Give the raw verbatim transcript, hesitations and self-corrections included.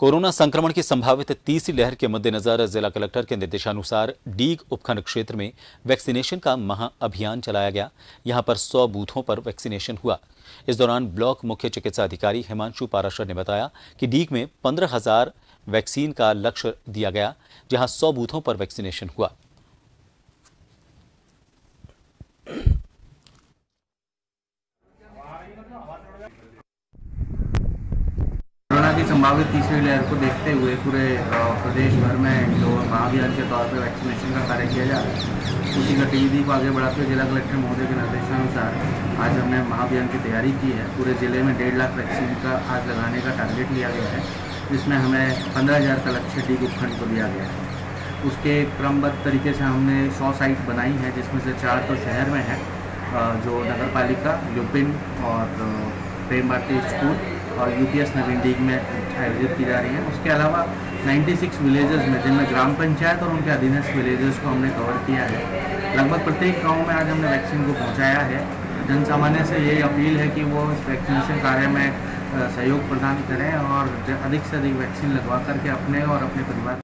Corona संक्रमण की संभावित तीसरी लहर के मद्देनजर जिला कलेक्टर के निर्देशानुसार डीग उपखंड क्षेत्र में वैक्सीनेशन का महाअभियान चलाया गया। यहां पर सौ बूथों पर वैक्सीनेशन हुआ। इस दौरान ब्लॉक मुख्य चिकित्सा अधिकारी हेमांशु पाराशर ने बताया कि डीग में पंद्रह हजार वैक्सीन का लक्ष्य दिया गया, जहां सौ बूथों पर वैक्सीनेशन हुआ। संभावित तीसरी लहर को देखते हुए पूरे प्रदेश भर में जो महाअभियान के तौर पर वैक्सीनेशन का कार्य किया जा रहा है, उसी गतिविधि को आगे बढ़ाते हुए जिला कलेक्टर महोदय के निर्देशानुसार आज हमने महाअभियान की तैयारी की है। पूरे जिले में डेढ़ लाख वैक्सीन का आज लगाने का टारगेट लिया गया है, जिसमें हमें पंद्रह हज़ार का लक्ष्य डीग उपखंड को दिया गया है। उसके क्रमबद्ध तरीके से हमने सौ साइट बनाई है, जिसमें से चार तो शहर में है, जो नगर पालिका, यूपिन और प्रेम भारती स्कूल और यूपीएस नवीन डीग में आयोजित की जा रही है। उसके अलावा छियानवे विलेजेस में, जिनमें ग्राम पंचायत और उनके अधीनस्थ विलेजेस को हमने कवर किया है। लगभग प्रत्येक गांव में आज हमने वैक्सीन को पहुंचाया है। जन सामान्य से ये अपील है कि वो इस वैक्सीनेशन कार्य में सहयोग प्रदान करें और अधिक से अधिक वैक्सीन लगवा करके अपने और अपने परिवार